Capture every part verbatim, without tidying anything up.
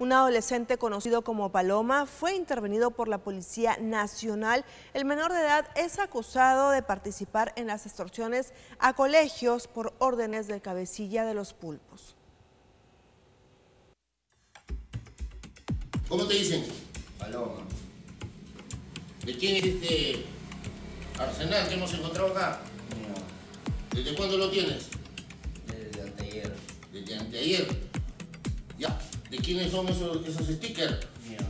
Un adolescente conocido como Paloma fue intervenido por la Policía Nacional. El menor de edad es acusado de participar en las extorsiones a colegios por órdenes del cabecilla de Los Pulpos. ¿Cómo te dicen? Paloma. ¿De quién es este arsenal que hemos encontrado acá? No. ¿Desde cuándo lo tienes? Desde anteayer. Desde anteayer. Ya. ¿De quiénes son esos, esos stickers? Míos.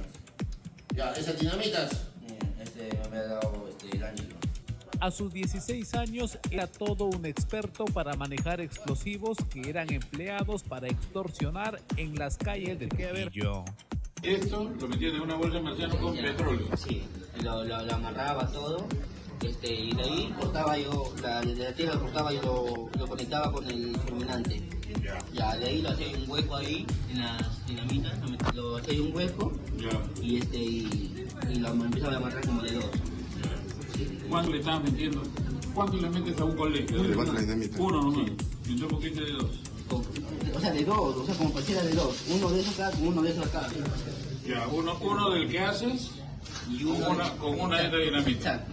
Ya, ¿esas dinamitas? Mío. Este me ha dado este, el Angelo. A sus dieciséis años era todo un experto para manejar explosivos que eran empleados para extorsionar en las calles de Trujillo. Esto lo metieron en una bolsa marciana con petróleo. Sí, lo, lo, lo amarraba todo. Este, y de ahí cortaba yo, la, de la tierra cortaba y lo, lo conectaba con el fulminante. Ya. Ya, de ahí lo hacía un hueco ahí, en las dinamitas, lo hacía un hueco. Ya. Y este, y, y lo empezaba a amarrar como de dos. Sí. ¿Cuánto le estabas metiendo? ¿Cuánto le metes a un colegio? Le levantas la dinamita. Uno nomás. Sí. ¿Y yo por qué hice de dos? O sea, de dos, o sea, como cualquiera de dos. Uno de esos acá, uno de esos acá. Ya, uno, uno del que haces y uno con una, con una de dinamita. Exacto.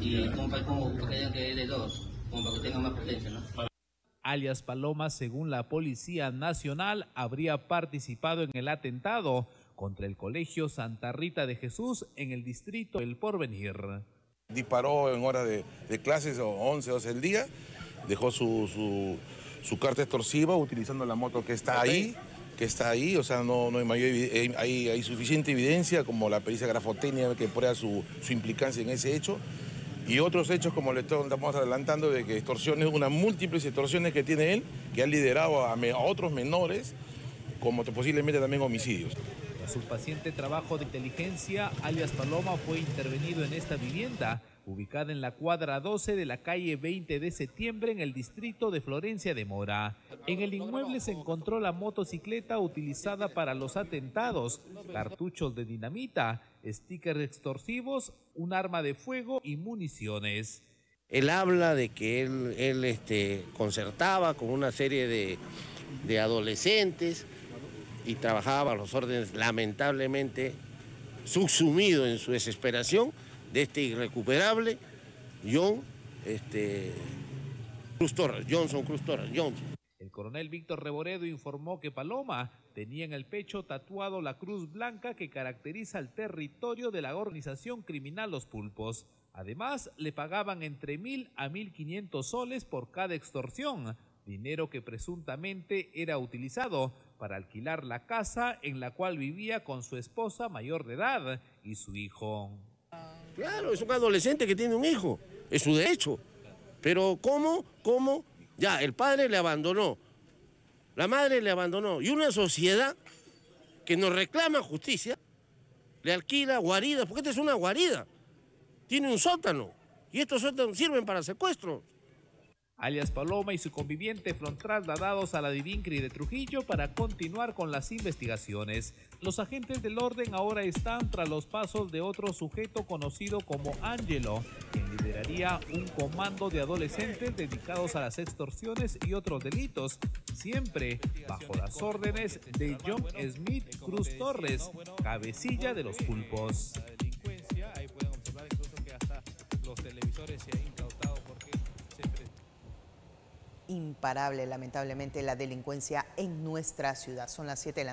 Y como para, como para que de dos, como para que tenga más presencia, ¿no? Alias Paloma, según la Policía Nacional, habría participado en el atentado contra el colegio Santa Rita de Jesús en el distrito El Porvenir. Disparó en hora de, de clases, once, doce del día, dejó su... su... su carta extorsiva utilizando la moto que está ahí, que está ahí, o sea, no, no hay, mayor, hay, hay suficiente evidencia como la pericia grafotécnica que prueba su, su implicancia en ese hecho y otros hechos como le estamos adelantando de que extorsiones, unas múltiples extorsiones que tiene él, que ha liderado a, a otros menores, como posiblemente también homicidios. Tras su paciente trabajo de inteligencia, alias Paloma fue intervenido en esta vivienda, ubicada en la cuadra doce de la calle veinte de septiembre en el distrito de Florencia de Mora. En el inmueble se encontró la motocicleta utilizada para los atentados, cartuchos de dinamita, stickers extorsivos, un arma de fuego y municiones. Él habla de que él, él este, concertaba con una serie de, de adolescentes y trabajaba a los órdenes, lamentablemente subsumido en su desesperación, de este irrecuperable John este, Cruz Torres, Johnson Cruz Torres, Johnson. El coronel Víctor Reboredo informó que Paloma tenía en el pecho tatuado la cruz blanca que caracteriza el territorio de la organización criminal Los Pulpos. Además, le pagaban entre mil a mil quinientos soles por cada extorsión, dinero que presuntamente era utilizado para alquilar la casa en la cual vivía con su esposa mayor de edad y su hijo. Claro, es un adolescente que tiene un hijo, es su derecho. Pero ¿cómo? ¿Cómo? Ya, el padre le abandonó, la madre le abandonó. Y una sociedad que nos reclama justicia, le alquila guaridas, porque esta es una guarida. Tiene un sótano, y estos sótanos sirven para secuestros. Alias Paloma y su conviviente fueron trasladados a la Divincri de Trujillo para continuar con las investigaciones. Los agentes del orden ahora están tras los pasos de otro sujeto conocido como Angelo, quien lideraría un comando de adolescentes dedicados a las extorsiones y otros delitos, siempre bajo las órdenes de John Smith Cruz Torres, cabecilla de Los Pulpos. Ahí pueden observar incluso que hasta los televisores se han incautado porque siempre... Imparable, lamentablemente, la delincuencia en nuestra ciudad. Son las siete de la noche.